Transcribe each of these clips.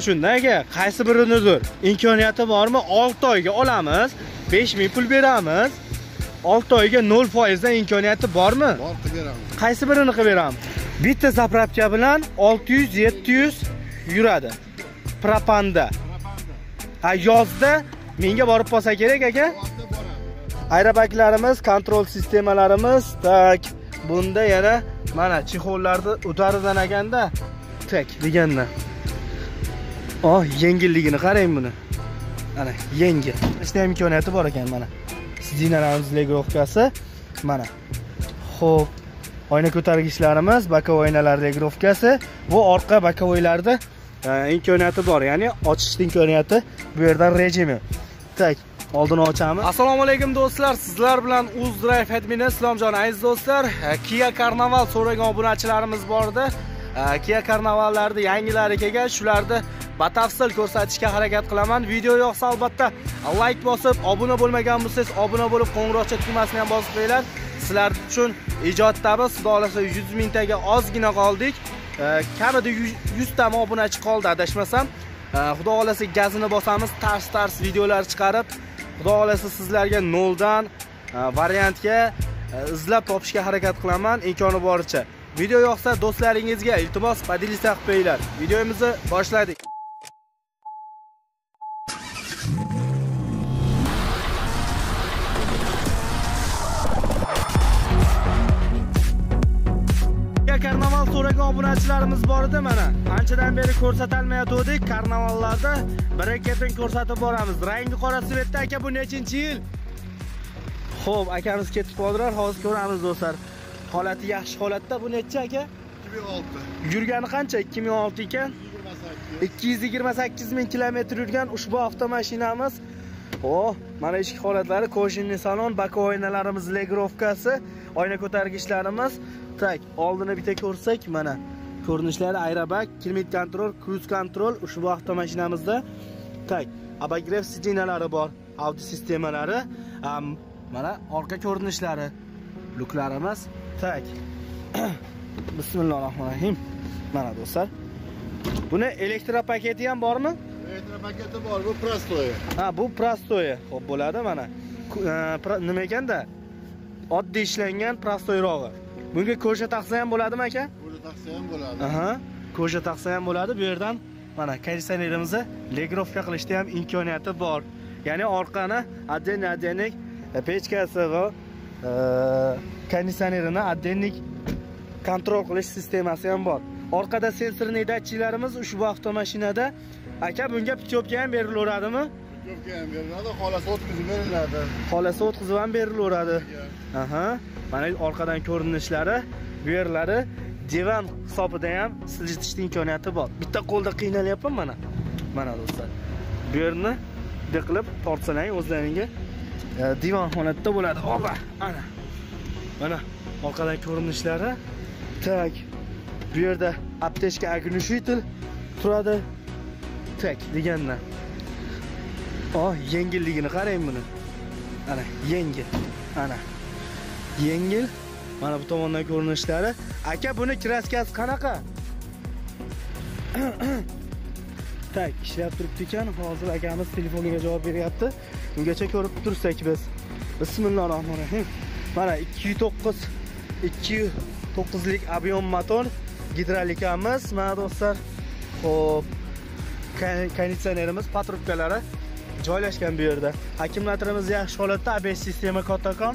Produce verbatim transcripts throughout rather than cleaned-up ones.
Shundan aka, qaysi birinidir? İmkoniyati bormi? olti oyga olamiz, besh ming pul beramiz. olti oyga nol foiz dan imkoniyati bormi? Bor, qilib beramiz. Qaysi birini qilib beramiz? Bitta zapravka bilan olti yuz yetti yuz yuradi. Propanda. Ha, yozda menga borib qolsa kerak aka. Aerobaklarimiz, kontrol sistemalarimiz tak. Bunda yana mana chexollarni o'taridan aganda tak degandan. Oh, yengilligini qarang buni. Ana, yengil. İşte imkoniyati bor ekan mana. Sizdinalarimiz legrofikasi mana. Xo'p, oyna ko'targichlarimiz, bokovoy oynalar legrofikasi. Bu orqa bokovoylarda imkoniyati bor, ya'ni ochish imkoniyati bu yerdan rejimi. Tak, oldini ochamiz. Assalomu alaykum do'stlar. Sizlar bilan UzDrive admini Islomjon aziz do'stlar. Kia Karnaval so'ragan obunachilarimiz bordi. Kia Karnavallarda yangilari kelgan, shularni batafsil ko'rsatishga harakat qilaman. Video yoqsa albatta like bosib, obuna bo'lmagan bo'lsangiz obuna bo'lib qo'ng'iroqcha tugmasini ham bosinglar. Sizlar uchun ijod tari xudoolasa yuz ming taga ozgina qoldik. Kamida yuz ta obunachi qoldi adashmasam. Xudoolasa gazini bosamiz, tars-tars videolar chiqarib, xudoolasa sizlarga noldan variantga izlab topishga harakat qilaman imkoni boricha. Video yoqsa do'stlaringizga iltimos podelisak qo'yinglar. Videomizni boshladik. Karnaval so'ragan obunachilarimiz bor edi mana. Anchadan beri ko'rsatilmayotgandik. Karnavallarda bir-ikkidan ko'rsatib boramiz. Rangi qora svetda aka, bu nechinchi yil? Xo'p, akamiz ketib qoldilar. Hozir ko'ramiz do'stlar. Holati yaxshi holatda. Bu necha aka? ikki ming olti. Yurgani qancha? ikki ming olti ekan. ikki yuz yigirma sakkiz ming kilometr yurgan ushbu avtomashinamiz. Oh, mana ichki holatlari, kojinli salon, bako oynalarimiz, legrofikasi, oyna ko'targichlarimiz. Tak, oldini bitta ko'rsak mana. Ko'rinishlari aerobag, climate control, cruise control ushbu avtomashinamizda. Tak, abagrev sidinalari bor, audio sistemalari, mana orqa ko'rinishlari, luklarimiz. Tak. Bismillahirrahmanirrahim. Mana do'stlar. Buni elektropaketi ham bormi? Elektropaketi bor, bu prostoye. Ha, bu prostoye. Xo'p, bo'ladi mana. Nima ekanda? Oddiy ishlangan prostoyrog'i. Bunga ko'sha taqsa ham bo'ladimi aka? Ko'sha taqsa ham bo'ladi. Aha, ko'sha taqsa ham bo'ladi. Bu yerdan mana konditsionerimizni legrofka qilishda ham imkoniyati bor. Ya'ni orqani adden-addenik pechkasi va konditsionerini addenlik kontrol qilish sistemasi ham bor. Orqada sensorli datchiklarimiz ushbu avtomashinada. Aka, bunga pityopka ham berilaveradimi? Pityopka ham beriladi, xolasi o'tkazib beriladi. Xolasi o'tkazib ham berilaveradi. Aha. Mana orqadan ko'rinishlari, bu yerlari divan hisobida ham siljitish imkoniyati bor. Bitta qo'lda qiynalyapman mana. Mana do'stlar. Bu yerni diqilib tortsalang o'zlaringa divan holatda bo'ladi. Opa, ana. Mana orqadan ko'rinishlari. Tak. Bu yerda aptechka agnishitil turadi. Tak degandan. Oh, yengilligini qarang buni. Ana, yengil. Ana. Yengil. Mana bu tomondan ko'rinishlari. Aka, buni kraskasi qanaqa? Tak, ishlab turibdi ekan. Hozir akamiz telefoniga javob beryapti. Bungacha ko'rib tursak biz. Bismillahirrohmanirrohim. Mana ikki yuz to'qqiz ikki yuz to'qqiz lik abiyon motor, gidrolikamiz. Mana do'stlar, hop, konditsionerimiz, patrubkalari joylashgan bu yerda. Akkumulyatorimiz yaxshi holatda, A B S sistema kattakon.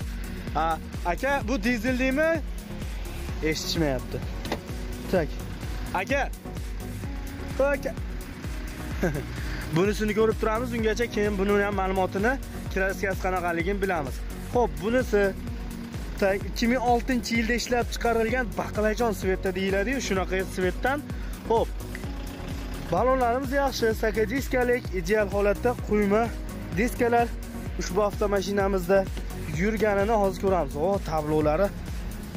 Aka, bu dizeldimi? Eshitishmayapti. Tak. Aka. Aka. Bunisini ko'rib turamiz. Ungacha keyin buni ham ma'lumotini, kraskasi qanaqaligini bilamiz. Xo'p, bunisi ikki ming oltinchi yilda ishlab chiqarilgan baqlajon svetda deyiladi-yu, shunaqa svetdan. Hop. Balonlarimiz yaxshi, sakadiskalik, ideal holatda quyma diskalar ushbu avtomashinamizda yurganini hozir ko'ramiz. O, tablolari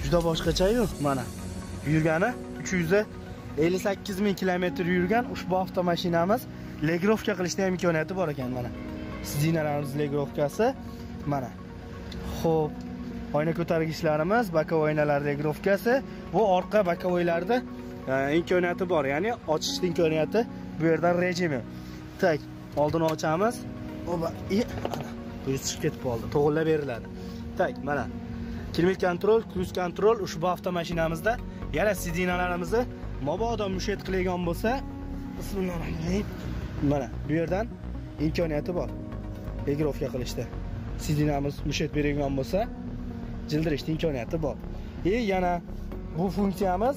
juda boshqacha-yu, mana. Yurgani uch yuz ellik sakkiz ming kilometr yurgan ushbu avtomashinamiz legrofka qilishda ham imkoniyati bor ekan mana. Sidinalarimiz legrofkasi mana. Xo'p, oyna ko'targichlarimiz, bokovoy oynalar legrofkasi. Bu orqa bokovoylarda imkoniyati bor, ya'ni ochish imkoniyati bu yerdan rejimi. Tak, oldini ochamiz. Oba, iyi. Buyuz chiqib ketib oldi. To'g'rilab beriladi. Tak, mana. Klimat kontrol, cruise kontrol ushbu avtomashinamizda. Yana sidinalarimizni mobodo mushet qilgan bo'lsa, bismillahirrahmanirrahim. Mana bu yerdan imkoniyati bor. Begrofga qilishda. Sidinamiz mushet berilgan bo'lsa, jildirishning imkoniyati bor. E yana bu funksiyamiz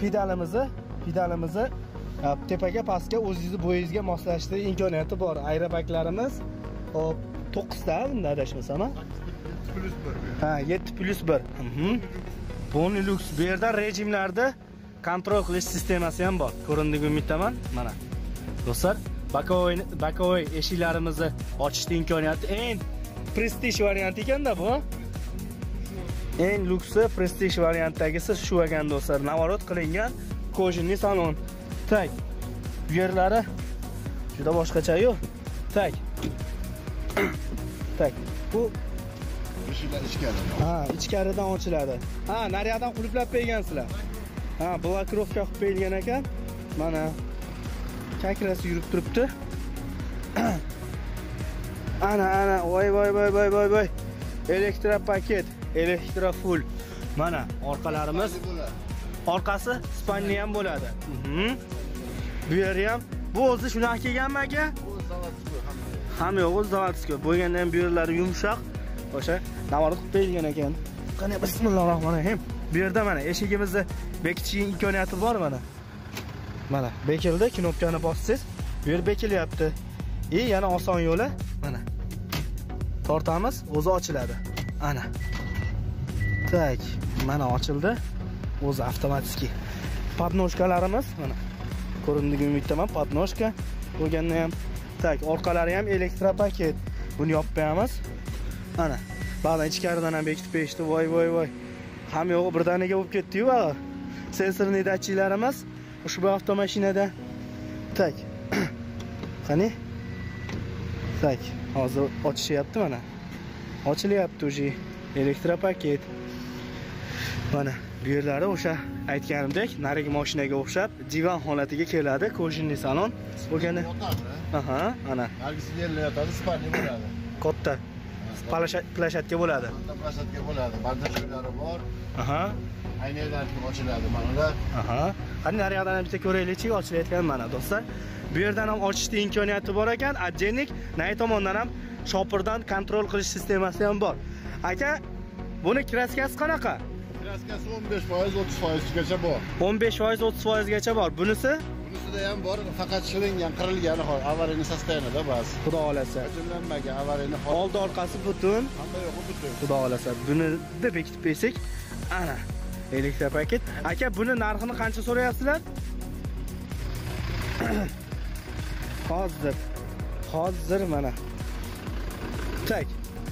pedalimizni, pedalimizni tepaga pastga o'zingizni bo'yingizga moslashtirish imkoniyati bor. Aerobaglarimiz hop to'qqiz ta, bunda adashmasam. yetti plyus bir. Ha, yetti plyus bir. Mhm. Bonilux bu yerda rejimlarda kontrol qilish sistemasi ham bor. Ko'rindiga umiddaman. Mana. Do'stlar, bakovoy bakovoy eshiklarimizni ochishning imkoniyati eng prestij varianti ekanda bu. Eng luksli prestij variantidagisi shu ekan do'stlar. Navorot qilingan kojinli salon. Tak. Bu yerlari juda boshqacha-yu. Tak. Tak. Bu eshiklar ichkaridan. Ha, ichkaridan ochiladi. Ha, nariyadan qulflab qo'ygansizlar. Ha, blokirovka qilib qo'yilgan ekan. Mana chakrasi yurib turibdi. Ana, ana, voy voy voy voy voy voy. Elektro paket, elektro full. Mana orqalarimiz. Orqasi spanli ham bo'ladi. Bu yeri ham. Bu o'zi shundan kelganmi aka? Bu zavodskoy ham. Ham yo'q, o'zi zavodskoy. Bo'lganda ham bu yerlari yumshoq. O'sha navorot qilib qo'yilgan ekan. Qani bismillahirrohmanirrohim. Bu yerda mana eshigimizni bekitishning imkoniyati bor mana. Mana bekildi, knopkani bossangiz, bu yer bekilyapti. E yana oson yo'li mana. Tortamiz, o'zi ochiladi. Ana. Tak, mana ochildi. O'zi avtomatik. Podnoshkalarimiz mana. Ko'rindiga umiddaman, podnoshka bo'lganda ham. Tak, orqalari ham elektro paket. Buni yopib qo'yamiz. Ana. Ba'dan ichkaridan ham bekitib qo'yishdi. Voy voy voy. Ham yo'g'i birdaniga bo'lib ketdi-yu ba'g'i. Sensorli datchiklarimiz ushbu avtomashinada. Tak. Qani? Tak. Hozir ochishyapti mana. Ochilyapti o'zi. Elektro paket. Mana bu yerlari o'sha aytganimdek, narigi mashinaga o'xshab divan holatiga keladi, kojinli salon. Bo'lgani. Aha, ana. Nargisi yerda yotadi, spanli bo'ladi. Katta. Plashatga bo'ladi. Plashatga bo'ladi. Bardajlari bor. Aha. Aynalar ochiladi mana ular. Aha. Qani nariyadan ham bitta ko'raylik-chi, ochilayotgan mana do'stlar. Bu yerdan ham ochishning imkoniyati bor ekan. Ajjenik, nay tomondan ham shopirdan kontrol qilish sistemasi ham bor. Aka, buni kraskasi qanaqa? Kraskasi o'n besh foiz o'ttiz foizgacha bor. o'n besh foiz o'ttiz foizgacha bor. Bunisi? Bunisida ham bor, faqat shilingan, qirilgani hol, avariyaning sostanida bas. Xudo xolasa. Ajablanmagan, avariyani hol. Oldi orqasi butun. Hamma yo'q butun. Xudo xolasa. Bunida bekitib qo'ysak, ana, elektro paket. Aka, buni narxini qancha so'rayapsizlar? Hozir. Hozir mana. Tak.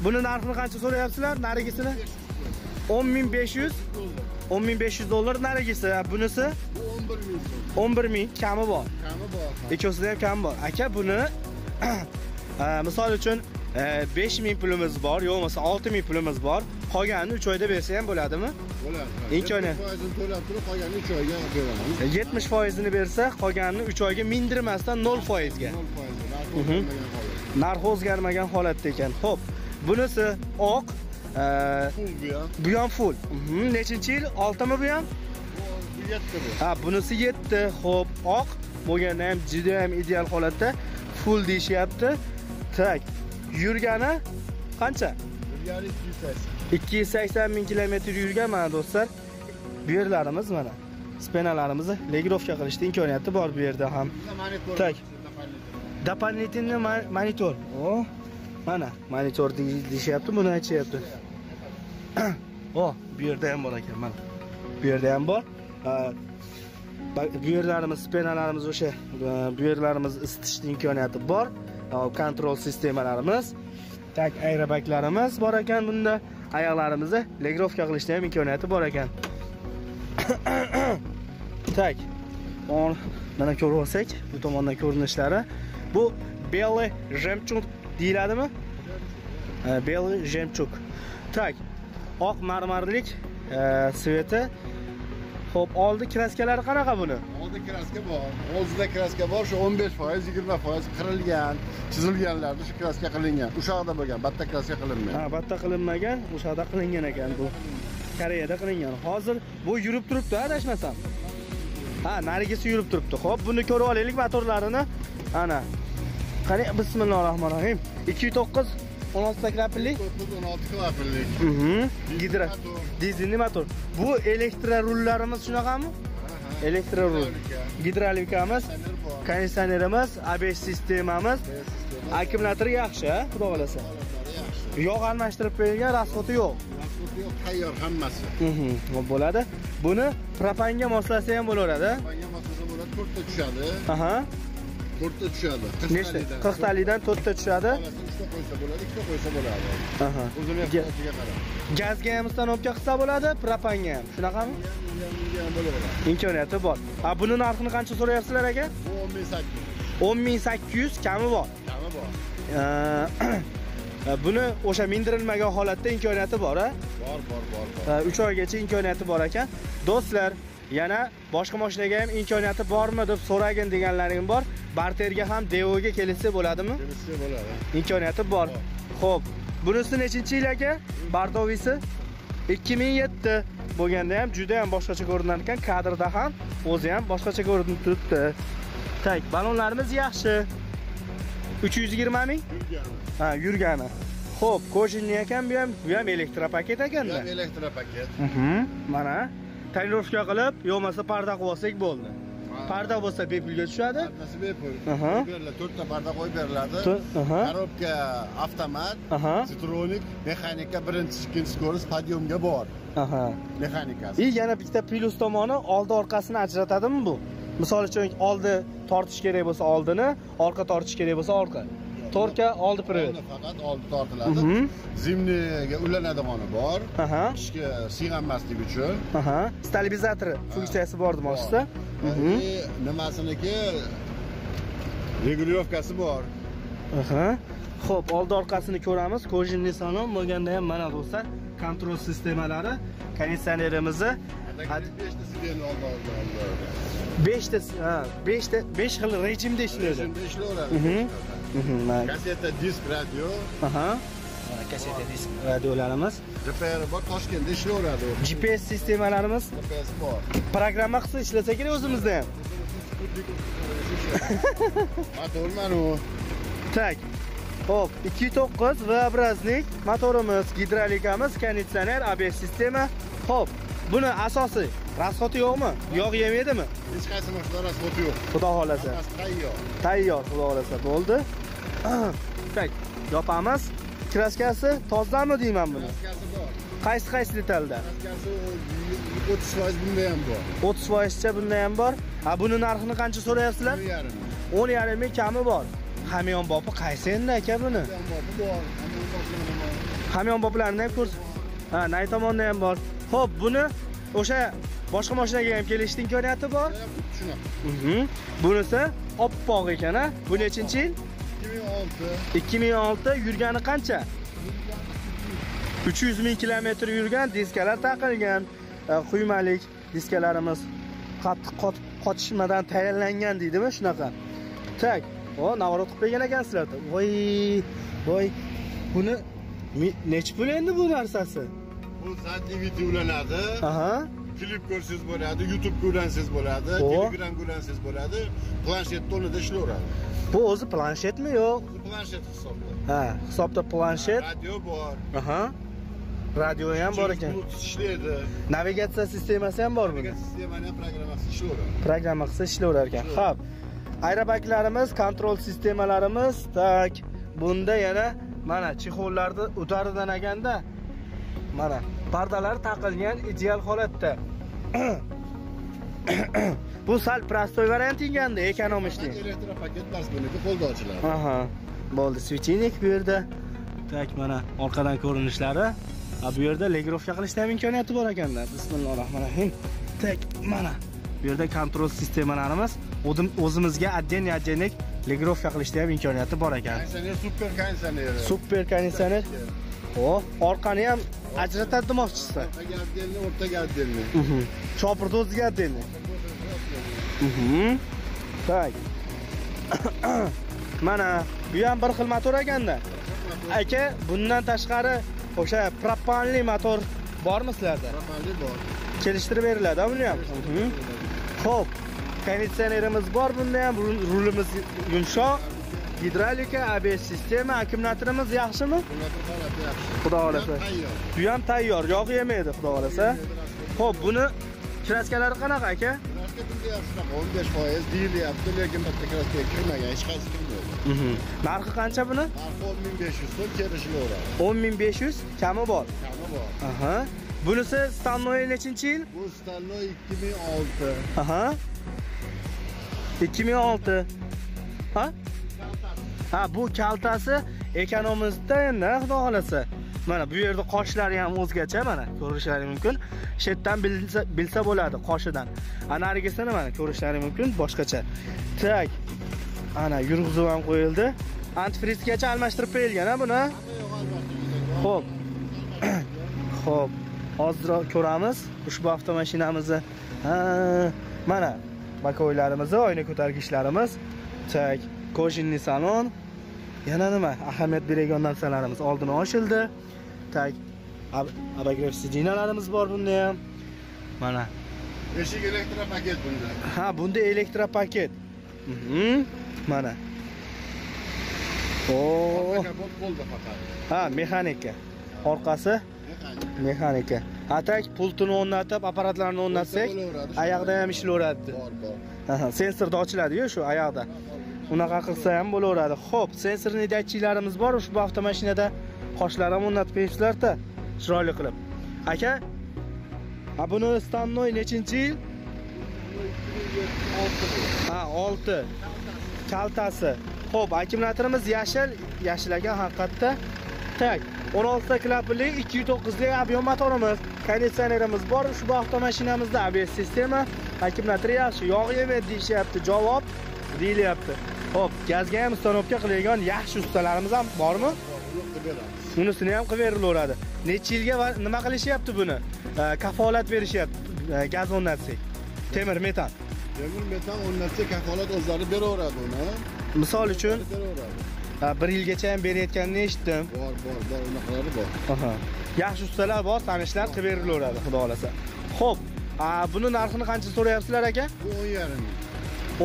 Buni narxini qancha so'rayapsizlar? Narigisini? o'n ming besh yuz o'n ming besh yuz dollar narigisi. Bunisi o'n bir ming. Kami bor. Kami bor. Ikkosida ham kami bor. Aka buni misol uchun besh ming pulimiz bor, yo'q bo'lmasa olti ming pulimiz bor. Qolganini uch oyda bersa ham bo'ladimi? Bo'ladi. Imkoniyat. yetti foiz to'lab turib, qolganini uch oyga beramiz. yetti foiz ni bersa, qolganini uch oyga mindirmasdan nol foiz ga. nol foiz. Narx o'zgarmagan holatda ekan. Xo'p, bunisi oq. Bu ham full. Nechinchi yil? oltimi bu ham? Bu yetti bu. Ha, bunisi yetti. Xo'p, oq bo'lganda ham juda ham ideal holatda full deyishyapti. Tak. Yurgani qancha? Yurgani ikki yuz sakson ming kilometr yurgan mana do'stlar. Bu yerlarimiz mana. Spenalarimizni legirovka qilishning imkoniyati bor bu yerda ham. Tak. Doполнительный monitor. O. Mana monitor deyishyapti, buni aytishyapti. O, bu yerda ham bor ekan mana. Bu yerda ham bor. Bu yerlarimiz, spenalarimiz o'sha, bu yerlarimiz isitishning imkoniyati bor. Kontrol sistemalarimiz, tak aerobaglarimiz bor ekan bunda. Oyoqlarimizni legirovka qilishning ham imkoniyati bor ekan. Tak. Mana ko'rib olsak, bu tomondan ko'rinishlari. Bu Белый жемчуг deyiladimi? Белый жемчуг. Так. Oq marmarlik sveti. Xo'p, oldi kraskalari qanaqa buni? Orada kraska bor. O'zida kraska bor, shu on besh foiz, yigirma foiz qirilgan, chizilganlarni shu kraska qilingan. O'shaqda bo'lgan, batta kraska qilinmagan. Ha, batta qilinmagan, o'shaqda qilingan ekan bu. Koreyada qilingan. Hozir bu yurib turibdi, adashmasam. Ha, narigisi yurib turibdi. Xo'p, buni ko'rib olaylik motorlarini. Ana. Qani, bismillahirrohmanirrohim. ikki yuz to'qqiz, o'n olti klapillik. to'qqiz, o'n olti klapillik. Mhm. Gidra. Dizelli motor. Bu elektrorullarimiz shunaqami? Elektrorul. Gidrolikamiz, konditsionerimiz, A besh sistemamiz. Akkumulyator yaxshi, xudo xolasa. Yog' almashtirib qo'yilgan, rasxoti yo'q. Rasxoti yo'q, tayyor hammasi. Mhm. Bo'ladi. Buni propanga moslasa ham bo'laveradi. Propanga moslasa bo'ladi, to'rtta tushadi. Aha. to'rtta tushadi. qirq talikdan to'rtta tushadi. Qo'ysa bo'ladi, ikkita qo'ysa bo'ladi. Aha. O'zini ehtiyojga qarab. Gazga ham stanovka qilsa bo'ladi, propanga ham. Shunaqami? Imkoniyati bor. A buni narxini qancha so'rayapsizlar aka? o'n ming sakkiz yuz kami bor. Kami bor. Buni o'sha mindirilmagan holatda imkoniyati bor, a? Bor, bor, bor, bor. uch oygacha imkoniyati bor ekan. Do'stlar, yana boshqa mashinaga ham imkoniyati bormi deb so'ragin deganlaring bor. Barterga ham Devo'ga kelishsa bo'ladimi? Kelishsa bo'ladi. Imkoniyati bor. Xo'p, bunisi nechinchi yil aka? Bardovisi ikki ming yetti bo'lganda ham juda ham boshqacha ko'rinar ekan, kadrda ham o'zi ham boshqacha ko'rinib turibdi. Tak, balonlarimiz yaxshi. uch yuz yigirma ming? Ha, yurgani. Xo'p, ko'jinli ekan bu ham, bu ham elektropaket ekanda. Bu ham elektropaket. Mhm, mana tayyorlovka qilib, yo'masa parda qilib olsak bo'ldi. Parda bo'lsa bepulga tushadi. Pardasi bepul. Berlar, to'rtta parda qo'yib beriladi. Korobka avtomat, Citronik, mexanika birinchi, ikkinchi ko'rish, podyomga bor. Aha. Mexanikasi. I yana bitta plus tomoni, oldi orqasini ajratadimi bu? Misol uchun oldi tortish kerak bo'lsa oldini, orqa tortish kerak bo'lsa orqa. Torka oldi privet. Faqat oldi tortiladi. Zimniga ulanadigan bor. Ishga sig'anmasligi uchun. Aha. Stabilizator funksiyasi bor demoqchisiz. Endi nimasiniki regulyovkasi bor. Aha. Xo'p, oldi orqasini ko'ramiz. Kojinli salon bo'lganda ham mana do'stlar, kontrol sistemalari, konditsionerimizni besh ta besh xil rejimda ishlaydi. Kaseta, disk, radio. Aha. Kaseta, disk, radiolarimiz. Refer bor, Toshkentda ishlayveradi. G P S sistemalarimiz. G P S bor. Programma qilsa ishlasa kerak o'zimizda ham. Motorman u. Tak. Hop, ikki yuz to'qqiz V-obrazlik motorimiz, gidrolikamiz, konditsioner, A besh sistema. Hop, buni asosiy rasxoti yo'qmi? Yog' yemaydimi? Hech qaysi mashina rasxoti yo'q. Xudo xolasa. Tayyor. Tayyor, xudo xolasa bo'ldi. Tak, yopamiz. Kraskasi tozami deyman buni? Kraskasi bor. Qaysi-qaysi detalda? Kraskasi o'ttiz foiz bunda ham bor. o'ttiz foizcha bunda ham bor. Ha, buni narxini qancha so'rayapsizlar? o'n yarim ming kami bor. Hamyon bopi qaysi endi aka buni? Hamyon boplarini ham ko'rs. Ha, nay tomonda ham bor. Xo'p, buni o'sha boshqa mashinaga ham kelishning imkoniyati bor. Shunaqa. Bunisi oppoq ekan-a. Bu nechinchi yil? ikki ming olti. Yurgani qancha? uch yuz ming kilometr yurgan, diskalar taqilgan, quyumalik diskalarimiz qattiq qotishmadan tayyorlangan deydimi shunaqa. Tak, o navarot qilib bergan ekansizlar-da. Voy, voy. Buni nech pul endi bu narsasi? Bu zadniy video ulanadi. Aha. Klip ko'rsangiz bo'ladi, YouTube ko'rsangiz bo'ladi, Telegram ko'rsangiz bo'ladi, planshet to'nida ishlayveradi. Bu o'zi planshetmi yo'q? Planshet hisobda. Ha, hisobda planshet. Radio bor. Aha. Radio ham bor ekan. Bluetooth ishlaydi. Navigatsiya sistemasi ham bormi? Navigatsiya sistemasi ham programmasi ishlayveradi. Programma qilsa ishlayverar ekan. Xo'p. Aerobaglarimiz, kontrol sistemalarimiz, tak. Bunda yana mana chexollarni o'taridan aganda mana pardalar taqilgan ideal holatda. Bu sal prostoy variant ekan-da, ekonomik. Elektropaket bas buniki qo'lda ochiladi. Aha. Bo'ldi, svechinik bu yerda. Tak, mana orqadan ko'rinishlari. A bu yerda legirovka qilishda ham imkoniyati bor ekan-da. Bismillahirrohmanirrohim. Tak, mana bu yerda kontrol sistemalarimiz, o'zimizga adden-addenlik legirovka qilishda ham imkoniyati bor ekan. Konditsioner, super konditsioner. Super konditsioner. O, orqani ham ajratadi demoqchisiz. O'rtaga addenli, o'rtaga addenli. Mhm. Chopirni o'ziga addenli. Hı-hı. Tak. Mana bu ham bir xil motor ekanda. Aka, bundan tashqari o'sha propanli motor bormi sizlarda? Propanli bor. Kelishtirib beriladi buni ham. Xo'p, konditsionerimiz bor bunda ham, rulimiz yumshoq, gidrolika, A B S sistema, akkumulyatorimiz yaxshimi? Xudo xolasa. Bu ham tayyor, yog' yemaydi, xudo xolasa. Xo'p, buni kiraskalari qanaqa aka? on besh foiz deyilyapti, lekin bitta kraskaga kirmagan, hech qaysi kirmaydi. Narxi qancha buni? o'n ming besh yuz so'm kelishiga o'rab. o'n ming besh yuz kami bor. Kami bor. Aha. Bunisi Stannoy nechinchi yil? Bu Stannoy ikki ming olti. Aha. ikki ming olti. Ha? Ha, bu kaltasi ekonomimizda endi, xudo xolasa. Mana bu yerda qoshlari ham o'zgacha, mana ko'rishlari mumkin. Shu yerdan bilsa bilsa bo'ladi qoshidan. Anarigisini mana ko'rishlari mumkin boshqacha. Tak. Ana yurg'izib ham qo'yildi. Antifrizgacha almashtirib berilgan ha buni. Xo'p. Xo'p. Hozir ko'ramiz ushbu avtomashinamizni. Ha, mana bakoylarimiz, oyna ko'targichlarimiz. Tak. Kojinli salon. Yana nima? Ahamiyat beradigan narsalarimiz oldini ochildi. Tak. Abagrev sidinalarimiz bor bunda ham. Mana. Eshik elektropaket bunda. Ha, bunda elektropaket. Mhm. Mana. Oo. Ha, mexanika. Orqasi mexanika. Atak pultini o'rnatib, apparatlarni o'rnatsak, oyoqda ham ishlayveradi. Ha, sensorda ochiladi-yu shu oyoqda. Unaqa qilsa ham bo'laveradi. Xo'p, sensorli datchiklarimiz bor ushbu avtomashinada. Qoshlar ham o'rnatib berishlar-da, chiroyli qilib. Aka, a buni Stannoy nechinchi yil? ikki ming olti. Ha, olti. Kaltasi. Xo'p, akkumulyatorimiz yashil, yashil ekan haqiqatda. Tak. o'n olti ta klapli ikki yuz to'qqiz li ob'yom motorimiz, konditsionerimiz bor ushbu avtomashinamizda. A B S sistema, akkumulyator yaxshi, yog' yemaydi deyapti. Javob deyilyapti. Hop, gazga ham stanovka qiladigan yaxshi ustalarimiz ham bormi? Bunisini ham qilib berilaveradi. Necha yilga nima qilishyapti buni? Kafolat berishyapti. Gaz o'rnatsak. Temir metan. Temir metan o'rnatsak kafolat o'zlari beraveradi uni. Misol uchun bir yilgacha ham berayotganini eshitdim. Bor, bor, bor, unaqalari bor. Aha. Yaxshi ustalar bor, tanishlar qilib berilaveradi, xudo xolasa. Xo'p, buni narxini qancha so'rayapsizlar aka?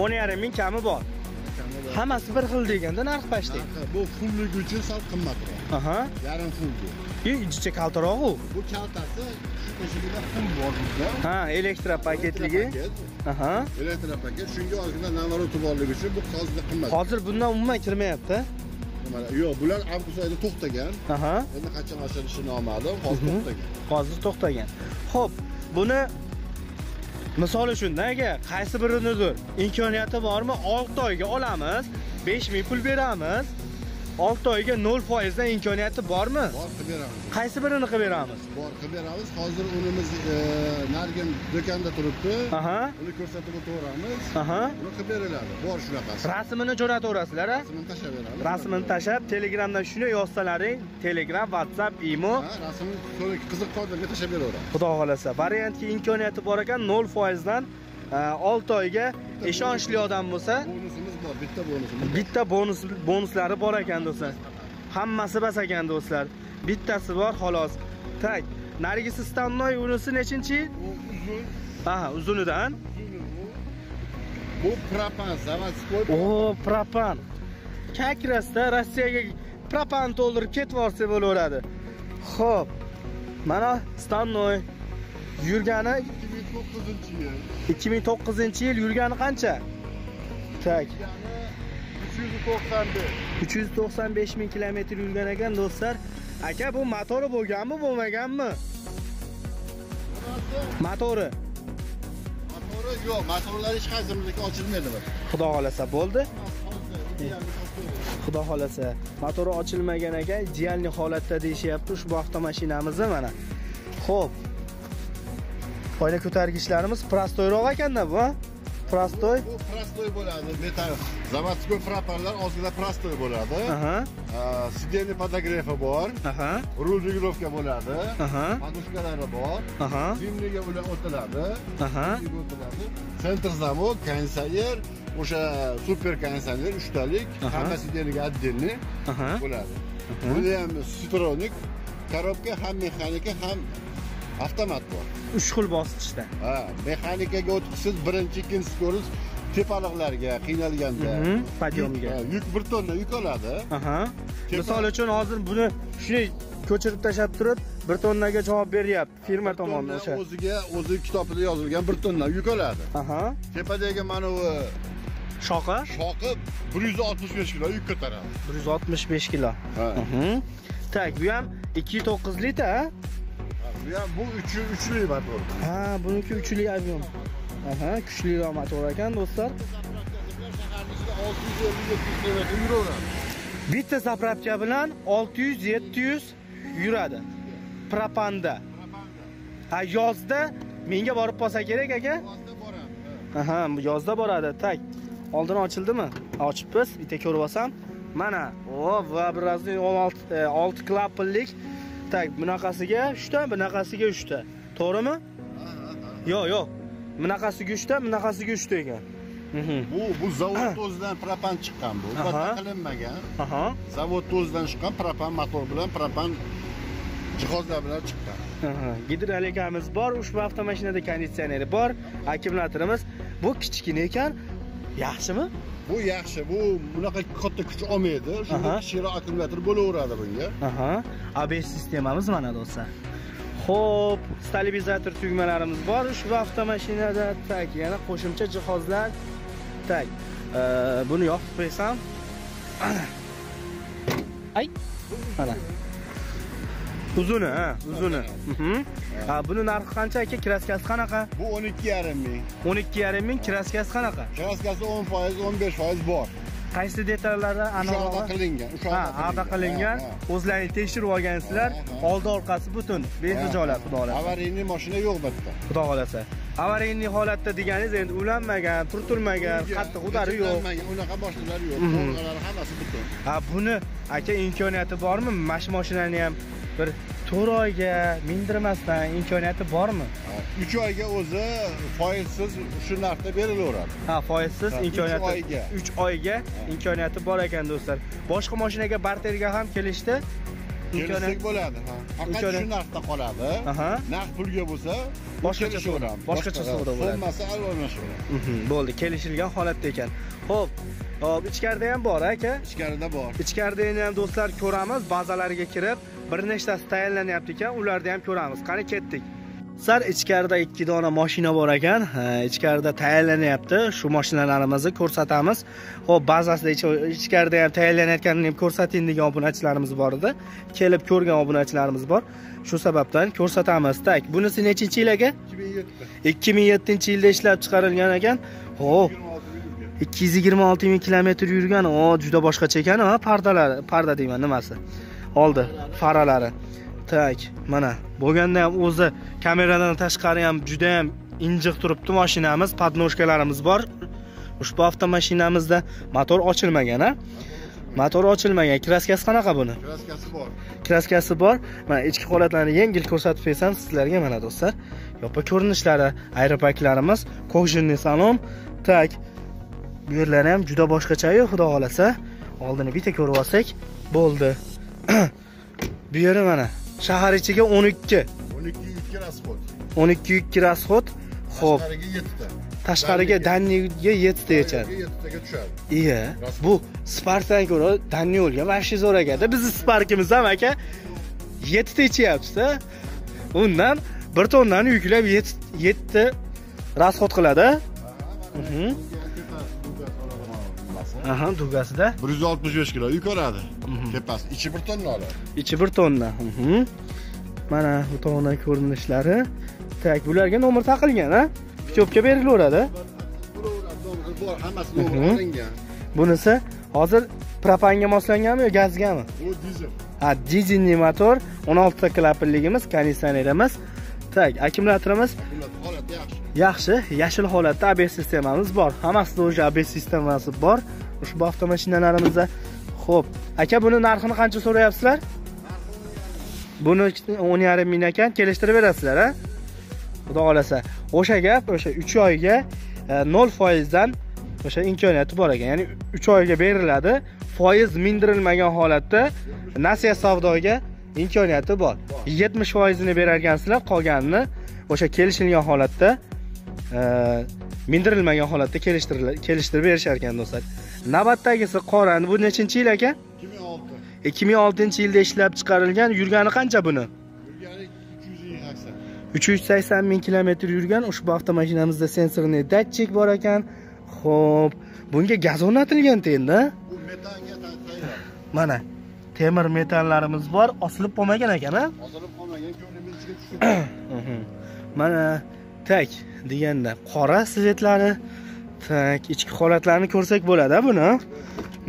o'n yarim ming kami bor. Hammasi bir xil deganda narx pastda. Bu fullik uchun sal qimmatroq. Aha. Yarim fullik. E, ichicha kaltaroq u. Bu kaltasi ko'chigida pul bor bizda. Ha, elektropaketligi. Aha. Elektropaket shunga olgina navaroti borligi uchun bu hozirda qimmat. Hozir bundan umuman kirmayapti. Yo'q, bular avgust oyida to'xtagan. Aha. Endi qachon oshirishi noma'lum, hozir to'xtagan. Hozir to'xtagan. Xo'p, buni misol uchun nega qaysi birinidir imkoniyati bormi? olti oyga olamiz, besh ming pul beramiz. olti oyga nol foiz dan imkoniyati bormi? Bor, qilib beramiz. Qaysi birini qilib beramiz? Bor, qilib beramiz. Hozir unimiz nargin do'konda turibdi. Aha. Uni ko'rsatib o'tiramiz. Aha. Uni qilib beriladi. Bor shunaqasi. Rasmini jo'nataverasizlar, ha? Rasmini tashlaveramiz. Rasmini tashlab, Telegramdan shuni yozsalaring, Telegram, WhatsApp, Imo. Ha, rasmini so'ng qiziq qoldirga tashlab beraveramiz. Xudo xolasa. Variantga imkoniyati bor ekan nol foiz dan olti oyga ishonchli odam bo'lsa, bitta bonus. Bitta bonus bonuslari bor ekan do'stlar. Hammasi bas ekan do'stlar. Bittasi bor xolos. Tak. Narigisi Stannoy unisi nechinchi? Uzun. Aha, uzunidan. Bu propan, zavodskoy. O, propan. Kakrasda Rossiyaga propan to'ldirib ketvorsa bo'laveradi. Xo'p. Mana Stannoy yurgani ikki ming to'qqizinchi yil. ikki ming to'qqizinchi yil yurgani qancha? Tak. uch yuz to'qson besh ming kilometr yurgan ekan do'stlar. Aka, bu motori bo'lganmi, bo'lmaganmi? Motori. Motori yo'q, motorlar hech qaysimizga ochilmaydi. Xudo xolasa bo'ldi. Xudo xolasa. Motori ochilmagan ekan, idealni holatda deyishyapti ushbu avtomashinamizni mana. Xo'p. Oyna ko'targichlarimiz prostoyroq ekanda bu. Prostoy? Bu prostoy bo'ladi. Metal zavodskiy proporlar ozgina prostoy bo'ladi. Aha. Sideni podografi bor. Aha. Rul regulovka bo'ladi. Aha. Podushkalari bor. Aha. Dimliga ular o'tiladi. Aha. Sentr zavod, konsayer, o'sha super konsayer uchtalik, hammasi deniga oddelni bo'ladi. Bunda ham sitronik, korobka ham mexanika ham avtomat bor. Üç xil bosqichda. Ha, mexanikaga o'tqisiz birinchi, ikkinchi ko'rish tepaliqlarga, qiynalganda, padyomga. Yuk bir tonna yuk oladi. Aha. Misol uchun hozir buni shunday ko'chirib tashab turib, bir tonnaga javob beryapti firma tomonidan o'sha. O'ziga o'zi kitobida yozilgan bir tonna yuk oladi. Aha. Tepadagi mana bu shoqi, shoqi bir yuz oltmish besh kilo yuk ko'taradi. bir yuz oltmish besh kilo. Ha. Tak, bu ham ikki nuqta to'qqiz litr. Ya bu üçü üçlü motor. Ha, bununki üçlü avion. Aha, güçlü motor ekan dostlar. Bitta zapravka bilan olti yuz yetti yuz yuradi. Propanda. Ha, yozda menga borib qolsa kerak aka. Aha, yozda boradi. Tak. Oldin ochildimi? Ochibmiz. Bitta ko'rib olsam. Mana, o va birazdan olti klapillik. Tak, bunaqasiga uchta, bunaqasiga uchta. To'g'rimi? Ha, ha. Yo'q, yo'q. Bunaqasiga uchta, bunaqasiga uchta ekan. Bu bu zavod o'zidan propan chiqqan bu. Propan qilinmagan. Aha. Zavod o'zidan chiqqan propan motor bilan propan jihozlar bilan chiqqan. Aha. Gidrolikamiz bor, ushbu avtomashinada konditsioneri bor, akkumulyatorimiz. Bu kichkina ekan. Yaxshimi? Bu yaxshi. Bu bunaqa katta kuch olmaydi. Shunday kichikroq akkumulyator bo'laveradi bunga. Aha. A B S sistemamiz mana do'stlar. Xo'p, stabilizator tugmalarimiz bor ushbu avtomashinada. Tak, yana qo'shimcha jihozlar. Tak. Buni yoqib qo'ysam. Ay. Mana. Uzuni, ha, uzuni. Ha, buni narxi qancha aka? Kraskasi qanaqa? Bu o'n ikki yarim ming. o'n ikki yarim ming kraskasi qanaqa? Kraskasi o'n foiz, o'n besh foiz bor. Qaysi detallarda aniqroq qilingan? Ha, ado qilingan. O'zlaringiz tekshirib olgansizlar. Oldi orqasi butun, bezijolat xudo xolasa. Avariyli mashina yo'q bitta. Xudo xolasa. Avariyli holatda deganingiz endi ulanmagan, turtilmagan, qattiq udari yo'q. Unaqa boshqalar yo'q. To'g'rilari hammasi butun. Ha, buni aka imkoniyati bormi? Mash mashinani ham bir to'rt oyga mindirmasdan imkoniyati bormi? uch oyga o'zi foizsiz shu narxda berilaveradi. Ha, foizsiz imkoniyati uch oyga imkoniyati bor ekan do'stlar. Boshqa mashinaga barterga ham kelishdi. Imkoniyat bo'ladi. Faqat shu narxda qoladi. Narx pulga bo'lsa, boshqacha so'ram. Boshqacha savdo bo'ladi. Hammasi almashinadi. Bo'ldi, kelishilgan holatda ekan. Xo'p, hop, ichkarida ham bor aka. Ichkarida bor. Ichkaridani ham do'stlar ko'ramiz, bazalariga kirib bir nechtasi tayyorlanyapti ekan, ularni ham ko'ramiz. Qani ketdik. Sar ichkarida ikki dona mashina bor ekan. Ichkarida tayyorlanyapti. Shu mashinalarimizni ko'rsatamiz. Xo'p, bazasida ichkarida ham tayyorlanayotganini ham ko'rsating degan obunachilarimiz bor edi. Kelib ko'rgan obunachilarimiz bor. Shu sababdan ko'rsatamiz. Tak, bunisi nechinchi yil aka? ikki ming yetti yilda ishlab chiqarilgan ekan. Xo'p. ikki yuz yigirma olti ming kilometr yurgan. O, juda boshqacha ekan, ha, pardalari, parda deyman, nimasi? Oldi faralari. Tak, mana bo'lganda ham o'zi kameradan tashqari ham juda ham injiq turibdi mashinamiz, podnoshkalarimiz bor. Ushbu avtomashinamizda motor ochilmagan, ha? Motor ochilmagan. Kraskasi qanaqa buni? Kraskasi bor. Kraskasi bor. Mana ichki holatlarini yengil ko'rsatib bersam sizlarga mana do'stlar. Yopa ko'rinishlari, aeropaklarimiz, kojinni salom. Tak. Bu yerlari ham juda boshqacha-yu, xudo xolasa. Oldini bitta ko'rib olsak bo'ldi. Bu yeri mana shahar ichiga o'n ikki. o'n ikki yuz ikki rasxod. o'n ikki yuz ikki rasxod. Xo'p. Tashqariga Danniga yetti ta yechadi. yetti taga tushadi. Iya. Bu Spark'dan ko'ra Danniyolga vashshi zo'r ekan-da. Bizning Spark'imiz ham aka yetti ta yechyapsiz-da. Undan bir tonnani yuklab yetti rasxod qiladi. Mhm. Aha, dugasida bir yuz oltmish besh kilo yuk oladi. Tepasi ichi bir tonna oladi. Ichi bir tonna. Mana bu tonna ko'rinishlari. Tak, bularga nomer taqilgan, ha? Pichopga berilaveradi. Bor, hammasi nomer qilingan. Bunisi hozir propanga moslanganmi yo gazgami? Bu dizel. Ha, dizelli motor, o'n olti ta klapilligimiz, konditsionerimiz. Tak, akkumulyatorimiz. Akkumulyator holati yaxshi. yaxshi yashil holatda A B S sistemamiz bor. Hamasida o'sha A B S sistemasi bor. Ushbu avtomashinalarimiz. Xo'p, aka buni narxini qancha so'rayapsizlar? Buni o'n yarim ming ekan, kelishtirib berasizlar, ha? Xudo xolasa. O'sha gap, o'sha uch oyga nol foiz dan o'sha imkoniyati bor ekan. Ya'ni uch oyga beriladi, foiz mindirilmagan holatda nasiya savdoga imkoniyati bor. yetmish foiz ni berar ekansizlar, qolganini o'sha kelishilgan holatda mindirilmagan holatda kelishtirib berishar ekan do'stlar. Navbatdagisi qoran, bu nechinchi yil ekan? ikki ming olti yilda ishlab chiqarilgan. Yurgani qancha buni? Yurgani uch yuz sakson ming kilometr yurgan. Ushbu avtomashinamizda sensorli datchik bor ekan. Xo'p, bunga gaz o'rnatilgan endi. Bu metanga tayyor. Mana temir metallarimiz bor, osilib qolmagan ekan-a? Osilib qolmagan, ko'rinishga tushgan. Mana tak deganda qora svetlarni, tak ichki holatlarini ko'rsak bo'ladi-a buni.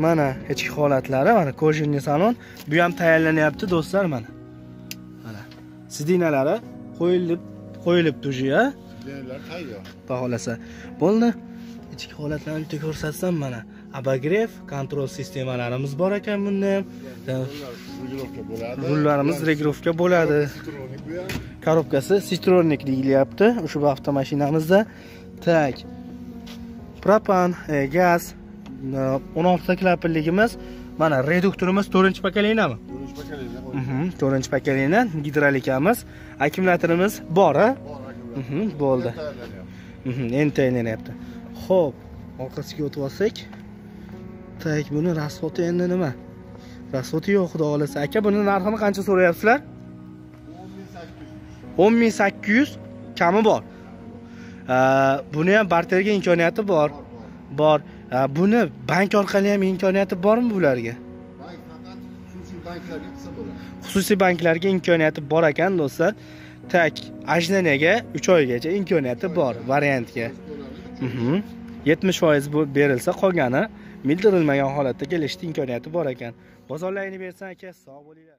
Mana ichki holatlari, mana kojinli salon, bu ham tayyorlanyapti do'stlar mana. Mana sidinalari qo'yilib, qo'yilib turji-a? Sidinalar tayyor. Xo'lasa, bo'ldi. Ichki holatlarni bitta ko'rsatsam mana. Abagrev kontrol sistemalarimiz bor ekan bunda. Rullarimiz regirovka bo'ladi. Korobkasi Citronik deyilyapti. Ushbu avtomashinamizda tak propan, e, gaz o'n olti klapanligimiz, mana reduktorimiz to'rtinchi pokoleniyami? to'rtinchi pokoleniya. Gidrolikamiz, akkumulyatorimiz bor-a? Bor, bo'ldi. Endi tayyorlanyapti. Xo'p, orqasiga o'tib olsak. Tak buni rasxoti endi nima? Rasxoti yo'q, xudo xolasa. Aka, buni narxini qancha so'rayapsizlar? o'n ming sakkiz yuz kami bor. Buni ham barterga imkoniyati bor. Bor. Buni bank orqali ham imkoniyati bormi bularga? Bank faqat xususiy banklarga qilsa bo'ladi. Xususiy banklarga imkoniyati bor ekan, do'stlar. Tak, ajnaniyaga uch oygacha imkoniyati bor variantga. yetmish foiz bu berilsa, qolgani mildirilmagan holatda kelishning imkoniyati bor ekan. Bozorlayni bersan aka, sog' bo'linglar.